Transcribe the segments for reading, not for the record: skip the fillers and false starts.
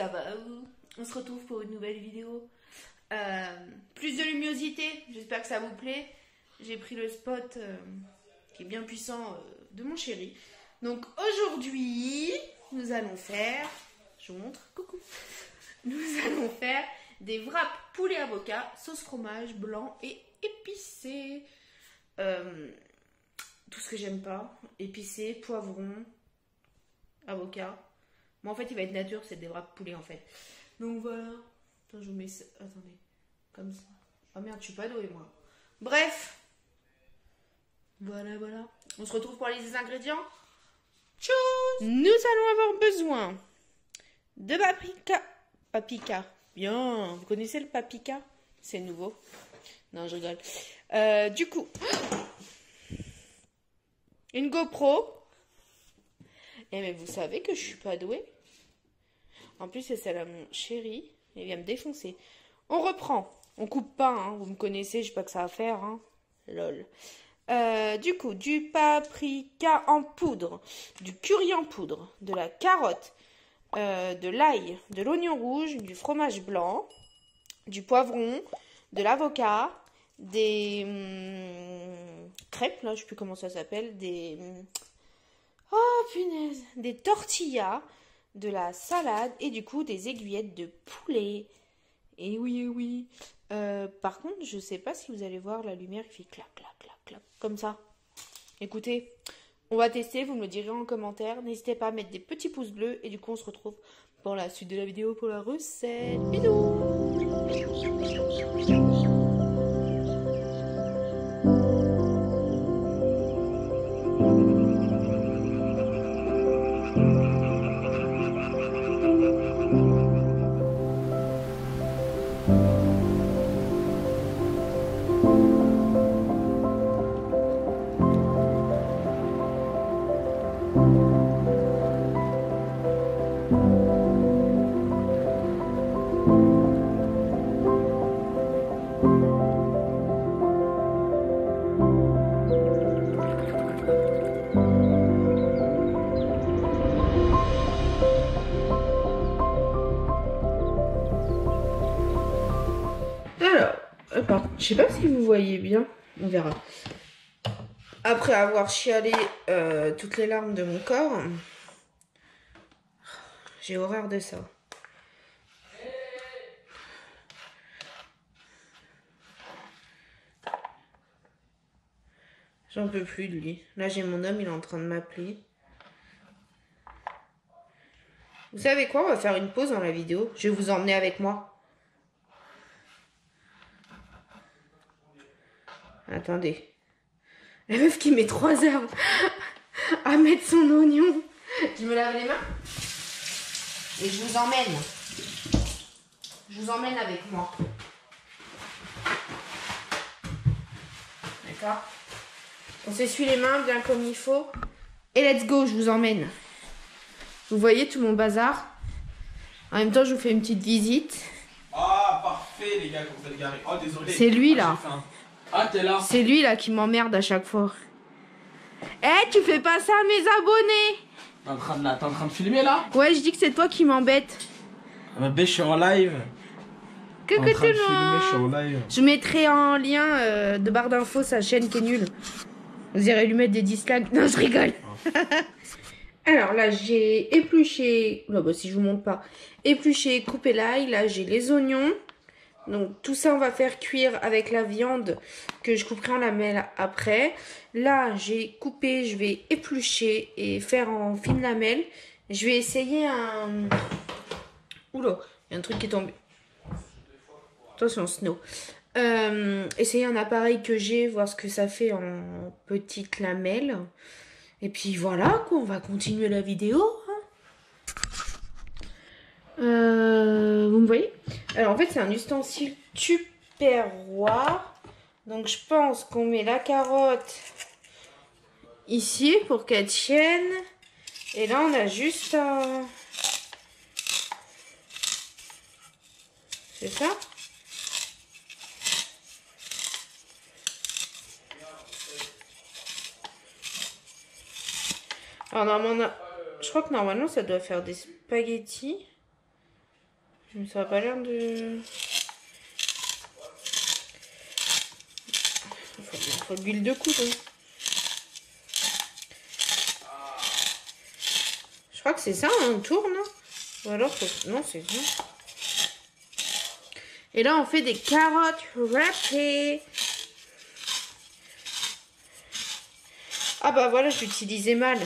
ça va. On se retrouve pour une nouvelle vidéo. Plus de luminosité, j'espère que ça vous plaît. J'ai pris le spot qui est bien puissant de mon chéri. Donc aujourd'hui, nous allons faire, je vous montre, coucou, nous allons faire des wraps poulet avocat, sauce fromage blanc et épicé. Tout ce que j'aime pas, épicé, poivron, avocat. Bon, en fait, il va être nature, c'est des wraps poulet en fait. Donc voilà. Attends, je vous mets ça. Attendez. Comme ça. Oh merde, je suis pas douée moi. Bref. Voilà, voilà. On se retrouve pour les ingrédients. Tchuss! Nous allons avoir besoin de paprika. Paprika. Bien. Vous connaissez le paprika? C'est nouveau. Non, je rigole. Du coup, une GoPro. Eh mais vous savez que je suis pas douée. En plus, c'est celle à mon chéri. Il vient me défoncer. On reprend. On coupe pas, hein. Vous me connaissez, je sais pas que ça à faire. Hein. Lol. Du coup, du paprika en poudre, du curry en poudre, de la carotte, de l'ail, de l'oignon rouge, du fromage blanc, du poivron, de l'avocat, des crêpes, là, je sais plus comment ça s'appelle, des... Oh, punaise! Des tortillas, de la salade et du coup des aiguillettes de poulet. Et oui, oui. Par contre, je sais pas si vous allez voir la lumière qui fait clac, clac, clac, clac, comme ça. Écoutez, on va tester, vous me le direz en commentaire. N'hésitez pas à mettre des petits pouces bleus et du coup, on se retrouve pour la suite de la vidéo pour la recette. Bisous! Je sais pas si vous voyez bien, on verra. Après avoir chialé toutes les larmes de mon corps, j'ai horreur de ça. J'en peux plus de lui. Là j'ai mon homme, il est en train de m'appeler. Vous savez quoi? On va faire une pause dans la vidéo. Je vais vous emmener avec moi. Attendez. La meuf qui met 3 heures à mettre son oignon. Je me lave les mains. Et je vous emmène. Je vous emmène avec moi. D'accord? On s'essuie les mains bien comme il faut. Et let's go, je vous emmène. Vous voyez tout mon bazar? En même temps, je vous fais une petite visite. Ah, parfait les gars, quand vous allez garer. Oh, désolé. C'est lui là. Ah, t'es là. C'est lui là qui m'emmerde à chaque fois. Eh, hey, tu fais pas ça à mes abonnés. T'es en train de filmer là? Ouais, je dis que c'est toi qui m'embête. Ah, bah, je suis en live. Coucou tout le monde. Je mettrai en lien de barre d'infos sa chaîne qui est nulle. Vous irez lui mettre des dislikes. Non, je rigole. Oh. Alors là, j'ai épluché. Non, bah si je vous montre pas. Épluché, coupé l'ail. Là, j'ai les oignons. Donc tout ça on va faire cuire avec la viande que je couperai en lamelles après. Là j'ai coupé, je vais éplucher et faire en fines lamelles. Je vais essayer un... Oula, il y a un truc qui est tombé. Attention Snow. Essayer un appareil que j'ai, voir ce que ça fait en petites lamelles. Et puis voilà quoi, on va continuer la vidéo. Vous me voyez? Alors en fait c'est un ustensile tupperware. Donc je pense qu'on met la carotte ici pour qu'elle tienne. Et là on a juste un... C'est ça? Alors normalement, je crois que normalement ça doit faire des spaghettis. Mais ça n'a pas l'air de... Il faut de l'huile de coude. Hein. Je crois que c'est ça, on tourne. Ou alors, non, c'est ça. Et là, on fait des carottes râpées. Ah bah voilà, je l'utilisais mal.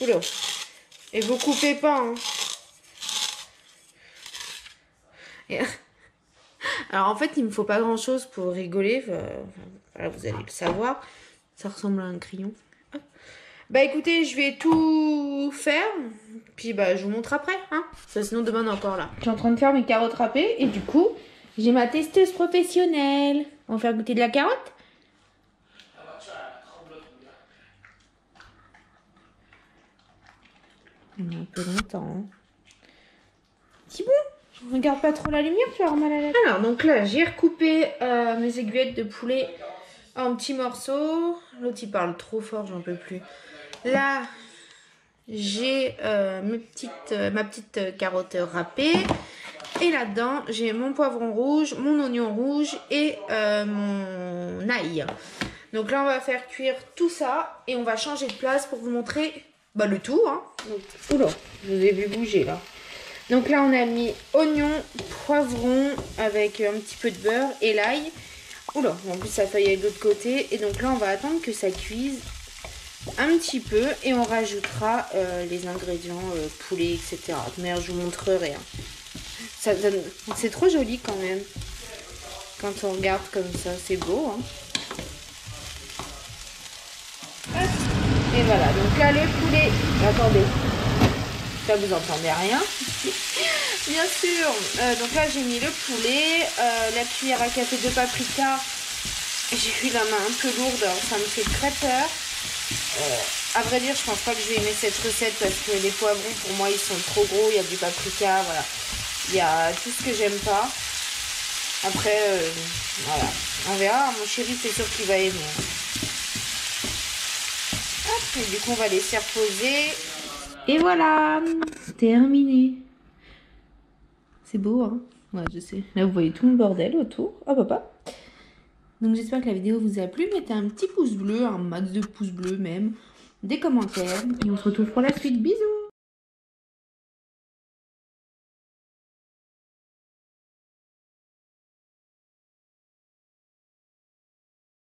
Oula. Et vous coupez pas. Hein. Et... Alors en fait, il me faut pas grand chose pour rigoler. Voilà, vous allez le savoir. Ça ressemble à un crayon. Hop. Bah écoutez, je vais tout faire. Puis bah je vous montre après. Hein. Ça, sinon demain on est encore là. Je suis en train de faire mes carottes râpées. Et du coup, j'ai ma testeuse professionnelle. On va faire goûter de la carotte. On est un peu longtemps. Hein. C'est bon. Je regarde pas trop la lumière, tu vas avoir mal à la tête. Alors, donc là, j'ai recoupé mes aiguillettes de poulet en petits morceaux. L'autre, il parle trop fort, j'en peux plus. Là, j'ai ma petite carotte râpée. Et là-dedans, j'ai mon poivron rouge, mon oignon rouge et mon ail. Donc là, on va faire cuire tout ça. Et on va changer de place pour vous montrer bah, le tout. Hein. Oula, je vous ai vu bouger, là. Donc là, on a mis oignon, poivron avec un petit peu de beurre et l'ail. Oula, en plus, ça a failli aller de l'autre côté. Et donc là, on va attendre que ça cuise un petit peu. Et on rajoutera les ingrédients, poulet, etc. Merde, je vous montrerai. Hein. Donne... C'est trop joli quand même. Quand on regarde comme ça, c'est beau. Hein. Et voilà, donc là, le poulet... Attendez. Là, vous n'entendez rien. Bien sûr. Donc là, j'ai mis le poulet, la cuillère à café de paprika. J'ai eu la main un peu lourde, alors ça me fait très peur. À vrai dire, je pense pas que je vais aimer cette recette parce que les poivrons, pour moi, ils sont trop gros. Il y a du paprika, voilà. Il y a tout ce que j'aime pas. Après, voilà. On verra. Mon chéri, c'est sûr qu'il va aimer. Hop, et du coup, on va laisser reposer. Et voilà, terminé. C'est beau, hein? Ouais, je sais. Là, vous voyez tout le bordel autour. Oh, papa. Donc, j'espère que la vidéo vous a plu. Mettez un petit pouce bleu, un max de pouces bleus même, des commentaires. Et on se retrouve pour la suite. Bisous!